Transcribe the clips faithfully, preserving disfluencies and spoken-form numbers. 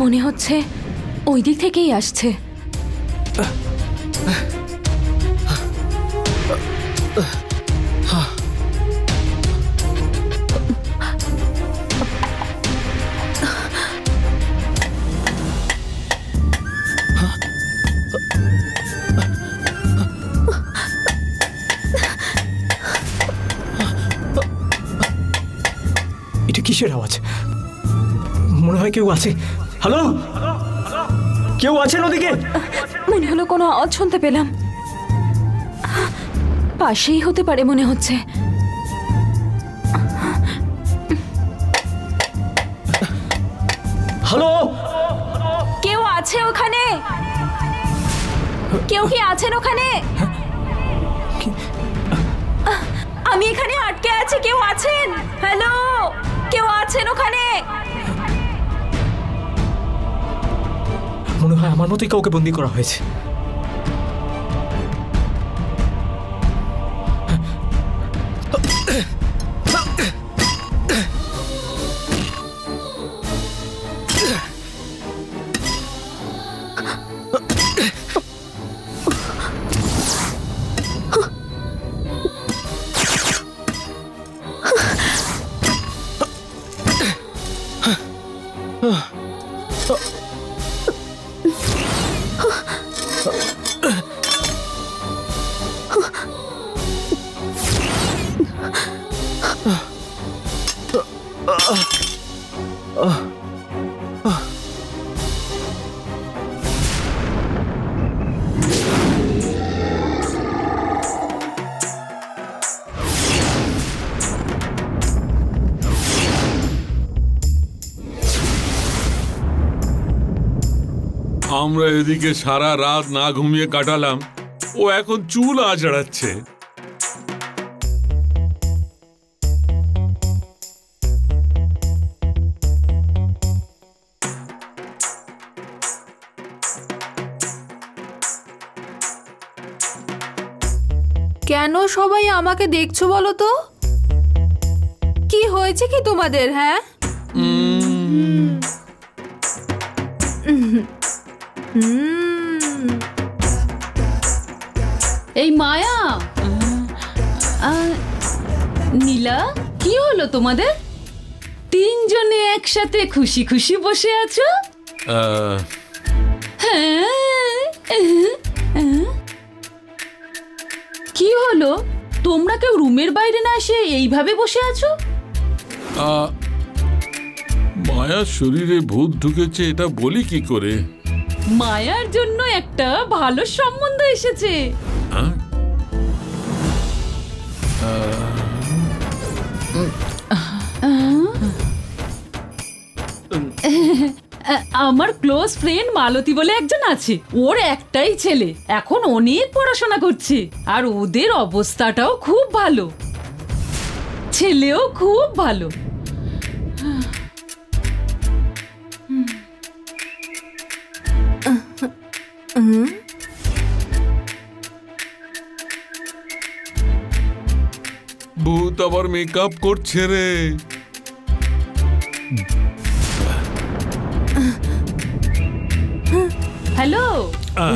मने होच्छे ओई दिक थेकेई आसछे। কিসের আওয়াজ? মনে হয় কেউ আছে। হ্যালো, কেউ আছেন ওদিকে? মনে হলো কোনো আওয়াজ শুনতে পেলাম, পাশেই হতে পারে মনে হচ্ছে। হ্যালো, কেউ আছে ওখানে? কেউ কি আছেন ওখানে? আমি এখানে আটকে আছি, কেউ আছেন? হ্যালো, কেউ আছেন ওখানে? মনে হয় আমার মতোই কাউকে বন্দী করা হয়েছে। আমরা এদিকে সারা রাত না ঘুমিয়ে কাটালাম, ও এখন চুল আঁচড়াচ্ছে। কেন সবাই আমাকে দেখছো বলো তো? কি হয়েছে কি তোমাদের? হ্যাঁ, এই মায়া, নীলা, কি হলো তোমাদের? তিনজনে একসাথে খুশি খুশি বসে আছো। কি হলো, তোমরা কেউ রুমের বাইরে না এসে এইভাবে বসে আছো? মায়ার শরীরে ভূত ঢুকেছে, এটা বলি কি করে? মায়ার জন্য একটা ভালো সম্বন্ধ এসেছে। আমার ক্লোজ ফ্রেন্ড মালতী বলে একজন আছে, ওর একটাই ছেলে, এখন অনেক পড়াশোনা করছে, আর ওদের অবস্থাটাও খুব ভালো, ছেলেও খুব ভালো। ভূত আবার মেকআপ করছে রে। হ্যালো,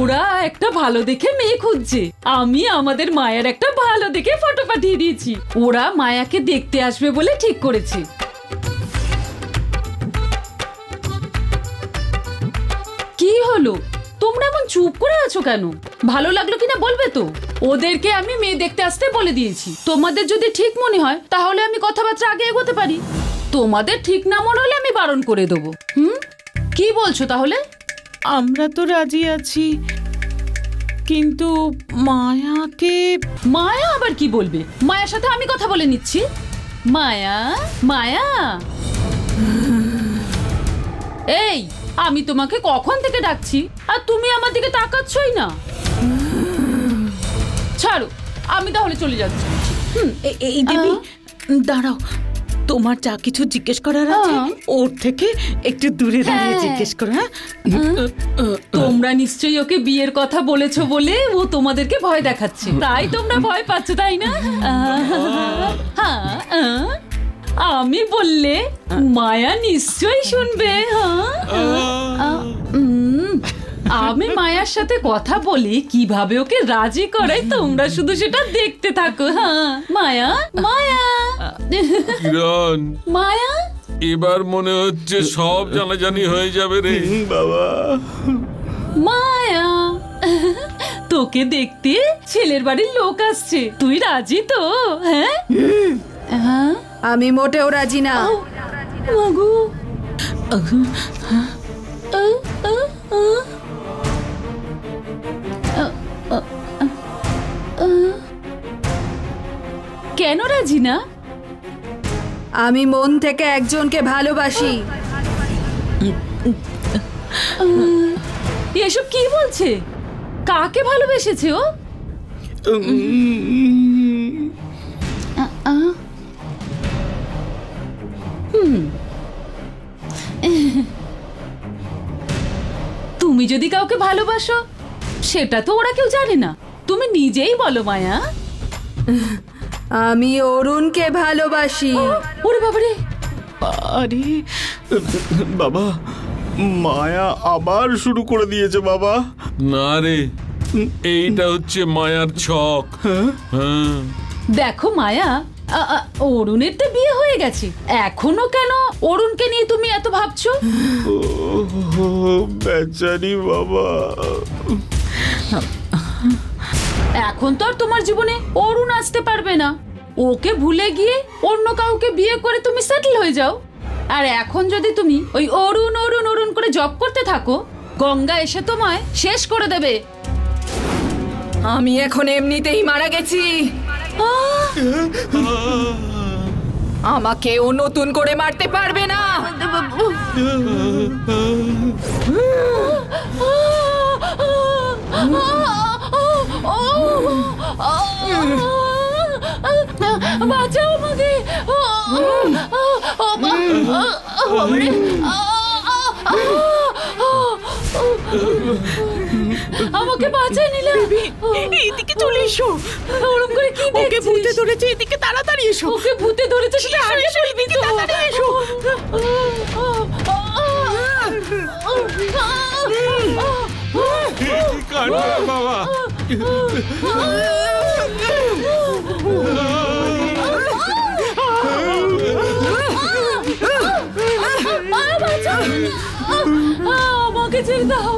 ওরা একটা ভালো দেখে মেয়ে খুঁজছে, আমি আমাদের মায়ের একটা ভালো দেখে ফটো পাঠিয়ে দিয়েছি, ওরা মায়াকে দেখতে আসবে বলে ঠিক করেছে। কি হলো, তোমরা এমন চুপ করে আছো কেন? ভালো লাগলো কিনা বলবে তো? ওদেরকে আমি মেয়ে দেখতে আসতে বলে দিয়েছি, তোমাদের যদি ঠিক মনে হয় তাহলে আমি কথাবার্তা আগে এগোতে পারি, তোমাদের ঠিক না মনে হলে আমি বারণ করে দেবো। হুম, কি বলছো তাহলে? আমরা তো রাজি আছি, কিন্তু মায়াকে। মায়া আবার কি বলবে? মায়ার সাথে আমি কথা বলে নিচ্ছি। মায়া, মায়া, এই আমি তোমাকে কখন থেকে ডাকছি আর তুমি আমার দিকে তাকাচ্ছই না। ছাড়ো, আমি তাহলে চলে যাচ্ছি। হুম, এই দেবী দাঁড়াও, তোমার যা কিছু জিজ্ঞেস করার আছে ওর থেকে একটু দূরে দাঁড়িয়ে জিজ্ঞেস করো। হ্যাঁ, তোমরা নিশ্চয়ই ওকে বিয়ের কথা বলেছো বলে ও তোমাদেরকে ভয় দেখাচ্ছে, তাই তোমরা ভয় পাচ্ছ, তাই না? হ্যাঁ, আমি বললে মায়া নিশ্চয়ই শুনবে। হ্যাঁ, আমি মায়ার সাথে কথা বলি কিভাবে ওকে রাজি করাই, তোমরা শুধু সেটা দেখতে থাকো। হ্যাঁ, মায়া মায়া কিরণ মায়া, এবার মনে হচ্ছে সব জানাজানি হয়ে যাবে রে বাবা। মায়া, তোকে দেখতে ছেলের বাড়ির লোক আসছে, তুই রাজি তো? হ্যাঁ হ্যাঁ, আমি মোটেও রাজি না। মাগু কেন রাজি না? আমি মন থেকে একজনকে ভালোবাসি। এসব কি বলছে? কাকে ভালোবেসেছে ও? তুমি যদি কাউকে ভালোবাসো সেটা তো ওরা কেউ জানে না, তুমি নিজেই বলো মায়া। আমি অরুণকে ভালোবাসি। ওরে বাবারে, আরে বাবা, মায়া আবার শুরু করে দিয়েছে বাবা। না রে, এইটা হচ্ছে মায়ার ছক। হ্যাঁ দেখো মায়া, অরুণের তো বিয়ে হয়ে গেছে, এখনো কেন অরুণকে নিয়ে তুমি এত ভাবছো? বেচারি বাবা, এখন তো আর তোমার জীবনে অরুণ আসতে পারবে না, ওকে ভুলে গিয়ে অন্য কাউকে বিয়ে করে তুমি সেটেল হয়ে যাও। আর এখন যদি তুমি ওই অরুণ অরুণ অরুণ করে জব করতে থাকো, গঙ্গা এসে তোমায় শেষ করে দেবে। আমি এখন এমনিতেই মারা গেছি, আমাকে ও নতুন করে মারতে পারবে না। বাঁচাও আমাকে। আমাকে বাঁচা নিলে এদিকে চলে এসো। ওরম করে কি দেখছিস? ওকে ভূতে ধরেছে, এদিকে তাড়াতাড়ি এসো। ওকে ভূতে ধরেছে সেটা আগে বলবি তো। তাড়াতাড়ি এসো। কি কাণ্ড বাবা! আমাকে ছেড়ে দাও,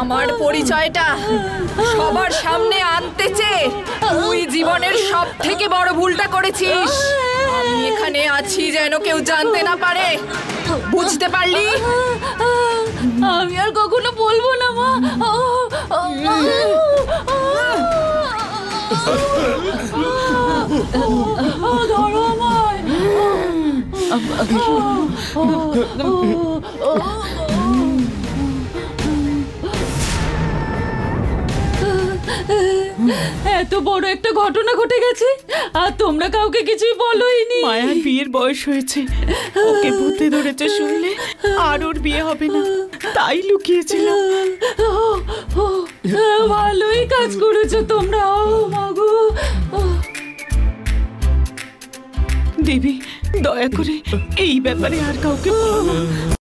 আমার পরিচয়টা সবার সামনে আনতে চেয়ে তুই জীবনের সব থেকে বড় ভুলটা করেছিস। আমি এখানে আছি যেন কেউ জানতে না পারে, বুঝতে পারলি? আমি আর কখনো বলবো না মা। এত বড় একটা ঘটনা ঘটে গেছে আর তোমরা কাউকে কিছুই বলোইনি। মায়ার বিয়ের বয়স হয়েছে, ওকে ভূতে ধরেছে শুনলে আর ওর বিয়ে হবে না, তাই লুকিয়েছিলাম। ভালোই কাজ করেছো তোমরা। ও মাগো দেবী, দয়া করে এই ব্যাপারে আর কাউকে বলো না।